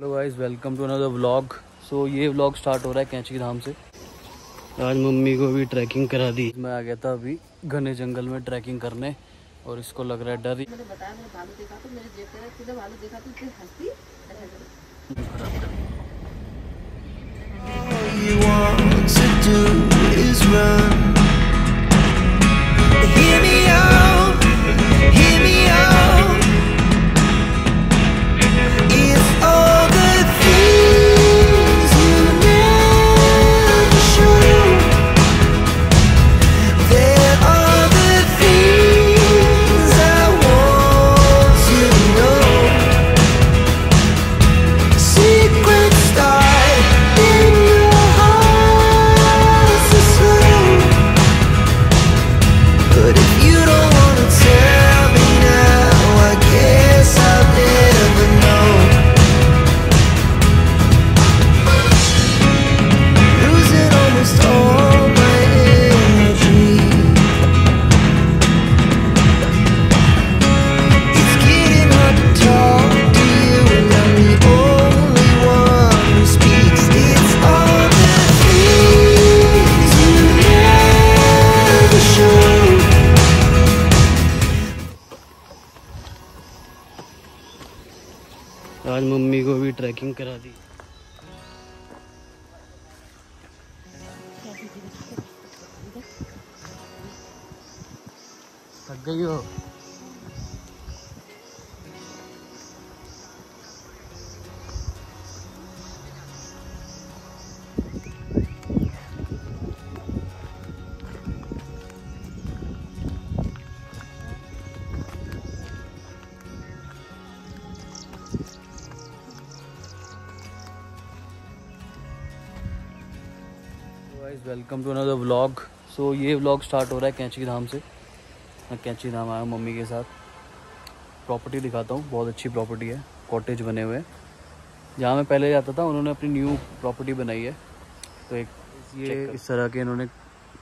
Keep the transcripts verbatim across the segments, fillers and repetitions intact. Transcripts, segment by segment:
Hello guys, welcome to another vlog. So ये vlog start हो रहा है कैंची धाम से। आज मम्मी को भी ट्रैकिंग करा दी। मैं आ गया था अभी घने जंगल में ट्रैकिंग करने और इसको लग रहा है डर। मैंने बताया, मैंने भालू देखा तो मेरे जेब में सीधा भालू देखा तो इतनी हंसी आज मम्मी को भी ट्रैकिंग करा दी। थक गई हो? Welcome to another vlog. So ये व्लॉग स्टार्ट हो रहा है कैंची धाम से। मैं कैंची धाम आया हूँ मम्मी के साथ। प्रॉपर्टी दिखाता हूँ, बहुत अच्छी प्रॉपर्टी है, कॉटेज बने हुए हैं। जहाँ मैं पहले जाता था उन्होंने अपनी न्यू प्रॉपर्टी बनाई है, तो एक ये इस तरह के इन्होंने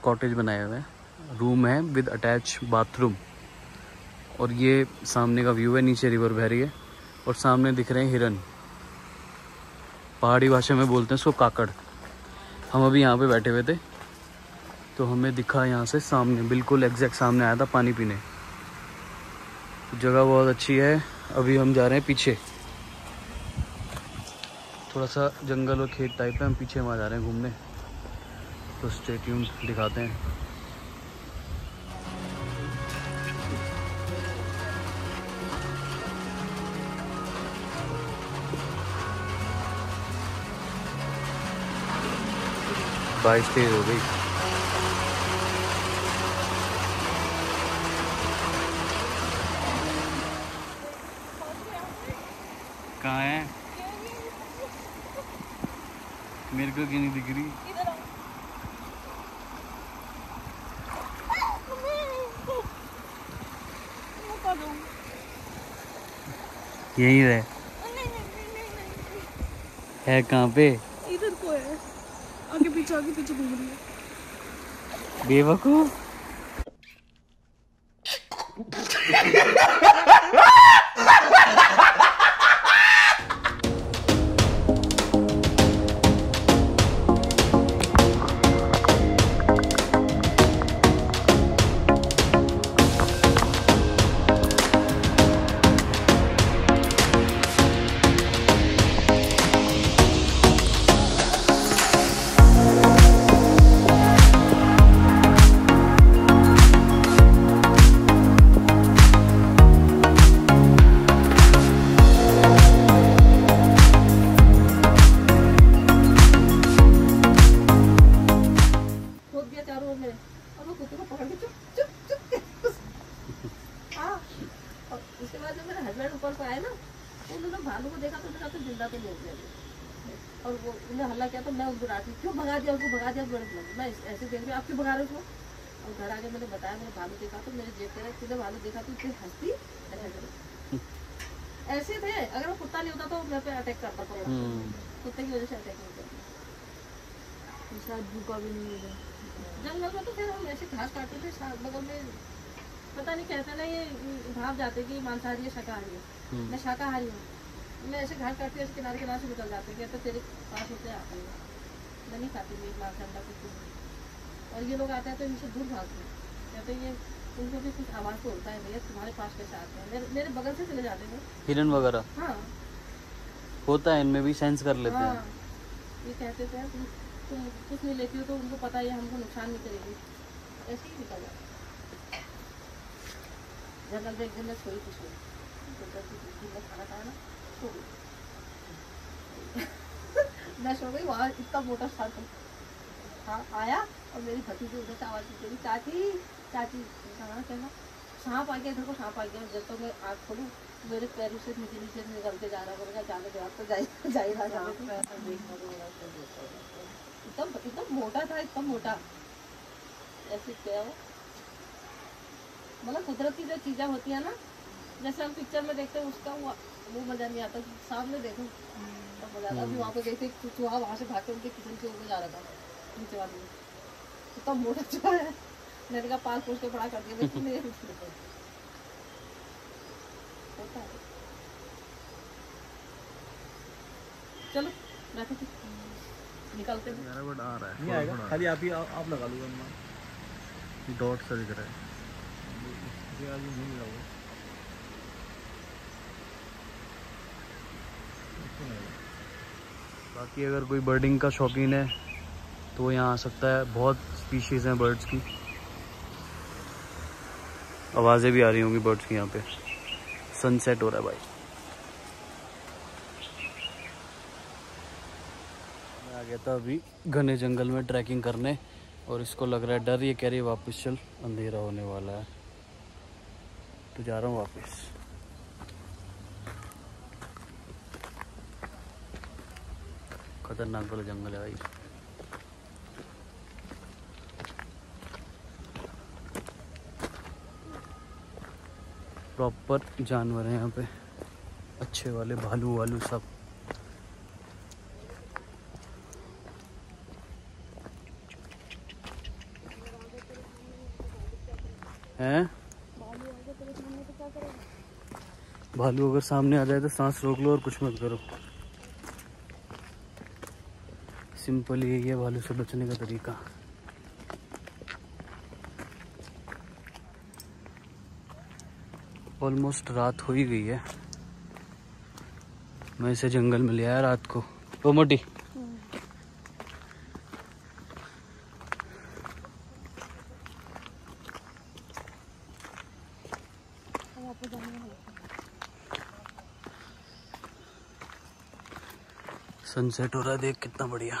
कॉटेज बनाए हुए हैं। रूम है विद अटैच बाथरूम। और ये सामने का व्यू है, नीचे रिवर बह रही है और सामने दिख रहे हैं हिरन। पहाड़ी भाषा में बोलते हैं उसको काकड़। हम अभी यहाँ पे बैठे हुए थे तो हमें दिखा यहाँ से सामने, बिल्कुल एग्जैक्ट सामने आया था पानी पीने। जगह बहुत अच्छी है। अभी हम जा रहे हैं पीछे, थोड़ा सा जंगल और खेत टाइप है, हम पीछे वहाँ जा रहे हैं घूमने। तो स्टे ट्यून, दिखाते हैं। बारिश तेज हो गई। कहाँ है? मेरे को क्यों नहीं दिख रही? यही है। है कहाँ पे? इधर को है, आगे पीछे आगे पीछे घूम रही है। बेवकूफ। उसके बाद जब मेरे हस्बैंड ऊपर से आए ना, उन्होंने भालू को देखा तो मेरा तो जिंदा तो नहीं हो गया। और वो उन्हें हल्ला किया तो मैं उनको डांटी, क्यों भगा दिया उसको, भगा दिया बड़े मैं ऐसे देख रही हूँ, आप क्यों भगा रहे हो उसको। और घर आके मैंने बताया, मैंने भालू देखा तो मेरे जेब में सीधे भालू देखा तो इतनी हंसती। ऐसे थे, अगर वो कुत्ता नहीं होता तो मेरे पे अटैक करता था। कुत्ते की वजह से अटैक नहीं करता, शायद भूखा भी नहीं होगा। जंगल में तो फिर हम ऐसे घास काटते थे, साथ बगल में पता नहीं कहते ना, ये भाव जाते कि मांसाहारी है शाकाहारी है। मैं शाकाहारी हूँ, मैं ऐसे घाट काटती ऐसे किनारे किनारे से निकल जाते हैं, तो तेरे पास होते आते हैं। मैं नहीं खाती मेरी माँ ठंडा कुछ, और ये लोग आते हैं तो इनसे दूर भागते हैं, कहते ये उनको भी कुछ आवाज़ तो होता है भैया तुम्हारे पास कैसे आते हैं, मेरे मेरे बगल से चले जाते हैं। हिरन वगैरह हाँ होता है, इनमें भी सेंस कर लेते हैं। ये कहते थे तुम कुछ नहीं लेती हो तो उनको पता है हमको नुकसान नहीं करेगी, ऐसे ही निकल जाता है। जंगल में एक दिन मैं छोड़ी कुछ नहीं, खाना खाया ना सो गई मैं सो गई, वहाँ इतना मोटा साथ हाँ आया और मेरी भतीजी उधर से आवाज़ निकली चाची चाची, कहा कहना सांप आ गया इधर को, सांप आ गया। जब तो मैं आँख खोलूँ मेरे पैरों से नीचे नीचे निकल के जा रहा होगा, जाने के बाद तो जा ही रहा था। एकदम एकदम मोटा था, एकदम मोटा ऐसे क्या हो, मतलब कुदरत की जो चीज़ें होती है ना, जैसे हम पिक्चर में देखते हैं उसका वो वो मज़ा नहीं आता, सामने देखो तो मज़ा आता। अभी वहाँ पर देखते चूहा वहाँ से भाग के उनके किचन के ऊपर जा रहा था, नीचे वाले इतना मोटा चूहा है, मैंने कहा पाल पोस के बड़ा कर दिया देखो मेरे होता है। चलो बैठो निकलते हैं, खाली आप ही आप लगा लूँगा, डॉट सा दिख रहा है बाकी। अगर कोई बर्डिंग का शौकीन है तो वो यहाँ आ सकता है, बहुत स्पीशीज़ हैं बर्ड्स की। आवाज़ें भी आ रही होंगी बर्ड्स की। यहाँ पे सनसेट हो रहा है भाई। मैं आ गया था अभी घने जंगल में ट्रैकिंग करने, और इसको लग रहा है डर, ये कह रही है वापस चल अंधेरा होने वाला है, तो जा रहा हूँ वापस। खतरनाक वाला जंगल है भाई। प्रॉपर जानवर है यहाँ पे, अच्छे वाले, भालू वालू सब। हैं भालू अगर सामने आ जाए तो सांस रोक लो और कुछ मत करो। सिंपल यही है भालू से बचने का तरीका। ऑलमोस्ट रात हो ही गई है। मैं इसे जंगल में ले आया रात को। ओ मोटी सनसेट हो रहा है, देख कितना बढ़िया।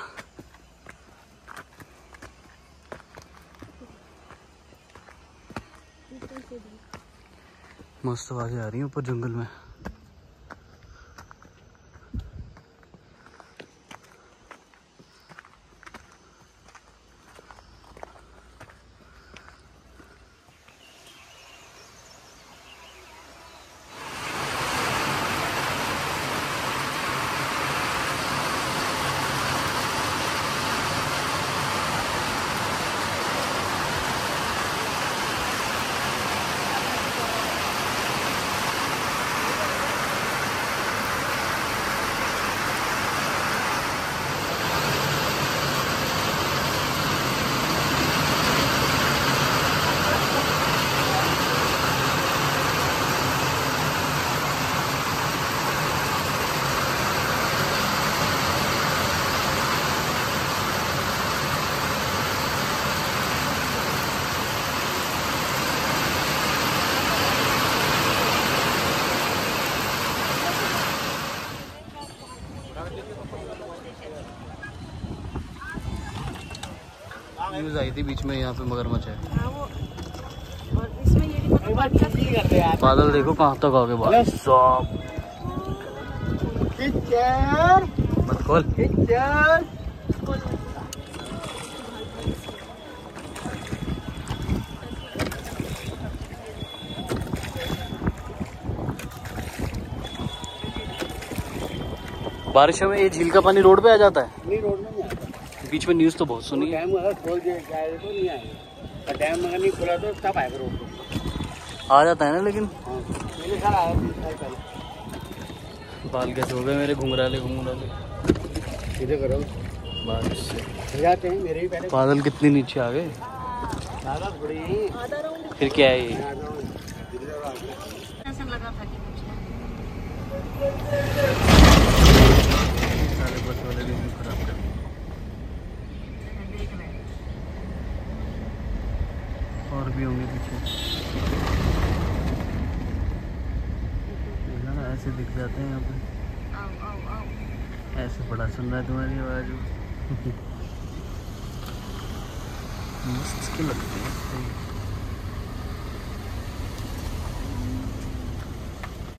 मस्त आवाजें आ रही है ऊपर जंगल में। न्यूज़ आई थी बीच में यहाँ पे मगरमच्छ है। और इसमें ये भी बादल देखो कहाँ तक आ गए। पिक्चर मत खोल, पिक्चर बारिशों में ये झील का पानी रोड पे आ जाता है। नहीं रोड में नहीं आता। बीच में न्यूज़ तो बहुत सुनी है। डैम अगर खोल दिया जाए तो नहीं आएगा, डैम अगर नहीं खोला तो तब आएगा रोड पे। आ जाता है ना लेकिन। मेरे साथ आया था। बाल कैसे हो गए मेरे घुंघराले घुंघराले। सीधे करो बारिश से जाते हैं मेरे भी पहले। बादल कितने नीचे आ गए। फिर क्या है ये और भी होंगे पीछे ऐसे दिख जाते हैं यहाँ पे। ऐसे बड़ा सुन रहा है तुम्हारी आवाज़ मस्त लगती है।